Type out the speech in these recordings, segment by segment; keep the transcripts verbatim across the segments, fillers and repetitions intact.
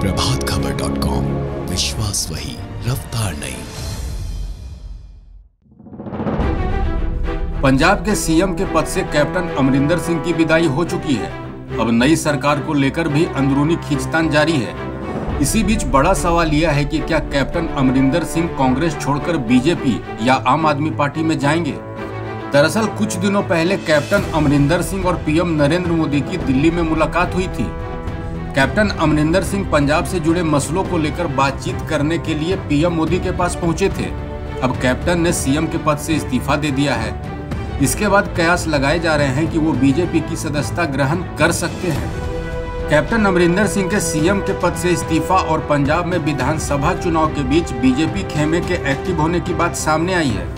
Prabhat Khabar dot com, विश्वास वही, रफ्तार नहीं। पंजाब के सीएम के पद से कैप्टन अमरिंदर सिंह की विदाई हो चुकी है। अब नई सरकार को लेकर भी अंदरूनी खींचतान जारी है। इसी बीच बड़ा सवाल यह है कि क्या कैप्टन अमरिंदर सिंह कांग्रेस छोड़कर बीजेपी या आम आदमी पार्टी में जाएंगे। दरअसल कुछ दिनों पहले कैप्टन अमरिंदर सिंह और पीएम नरेंद्र मोदी की दिल्ली में मुलाकात हुई थी। कैप्टन अमरिंदर सिंह पंजाब से जुड़े मसलों को लेकर बातचीत करने के लिए पीएम मोदी के पास पहुँचे थे। अब कैप्टन ने सीएम के पद से इस्तीफा दे दिया है। इसके बाद कयास लगाए जा रहे हैं कि वो बीजेपी की सदस्यता ग्रहण कर सकते हैं। कैप्टन अमरिंदर सिंह के सीएम के पद से इस्तीफा और पंजाब में विधानसभा चुनाव के बीच बीजेपी खेमे के एक्टिव होने की बात सामने आई है।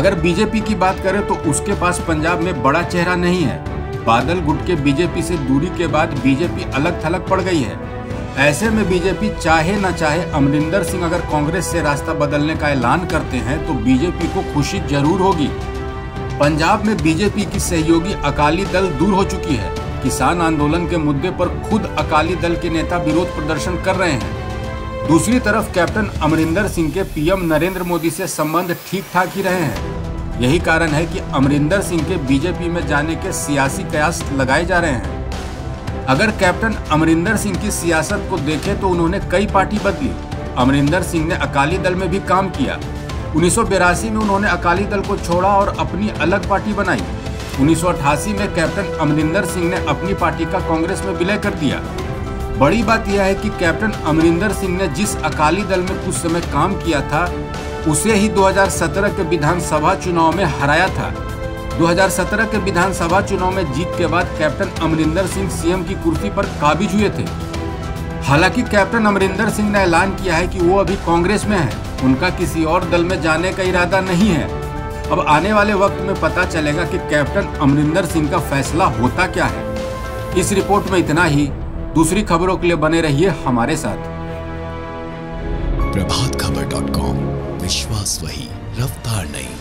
अगर बीजेपी की बात करें तो उसके पास पंजाब में बड़ा चेहरा नहीं है। बादल गुट के बीजेपी से दूरी के बाद बीजेपी अलग थलग पड़ गई है। ऐसे में बीजेपी चाहे न चाहे अमरिंदर सिंह अगर कांग्रेस से रास्ता बदलने का ऐलान करते हैं तो बीजेपी को खुशी जरूर होगी। पंजाब में बीजेपी की सहयोगी अकाली दल दूर हो चुकी है। किसान आंदोलन के मुद्दे पर खुद अकाली दल के नेता विरोध प्रदर्शन कर रहे हैं। दूसरी तरफ कैप्टन अमरिंदर सिंह के पीएम नरेंद्र मोदी से संबंध ठीक ठाक ही रहे हैं। यही कारण है कि अमरिंदर सिंह के बीजेपी में जाने के सियासी कयास लगाए जा रहे हैं। अगर कैप्टन अमरिंदर सिंह की सियासत को देखें तो उन्होंने कई पार्टी बदली। अमरिंदर सिंह ने अकाली दल में भी काम किया। उन्नीस सौ बेरासी में उन्होंने अकाली दल को छोड़ा और अपनी अलग पार्टी बनाई। उन्नीस सौ अठासी में कैप्टन अमरिंदर सिंह ने अपनी पार्टी का कांग्रेस में विलय कर दिया। बड़ी बात यह है कि कैप्टन अमरिंदर सिंह ने जिस अकाली दल में कुछ समय काम किया था उसे ही दो हज़ार सत्रह के विधानसभा चुनाव में हराया था। दो हज़ार सत्रह के विधानसभा चुनाव में जीत के बाद कैप्टन अमरिंदर सिंह सीएम की कुर्सी पर काबिज हुए थे। हालांकि कैप्टन अमरिंदर सिंह ने ऐलान किया है कि वो अभी कांग्रेस में है, उनका किसी और दल में जाने का इरादा नहीं है। अब आने वाले वक्त में पता चलेगा कि कैप्टन अमरिंदर सिंह का फैसला होता क्या है। इस रिपोर्ट में इतना ही। दूसरी खबरों के लिए बने रहिए हमारे साथ। प्रभात खबर डॉट कॉम, विश्वास वही, रफ्तार नहीं।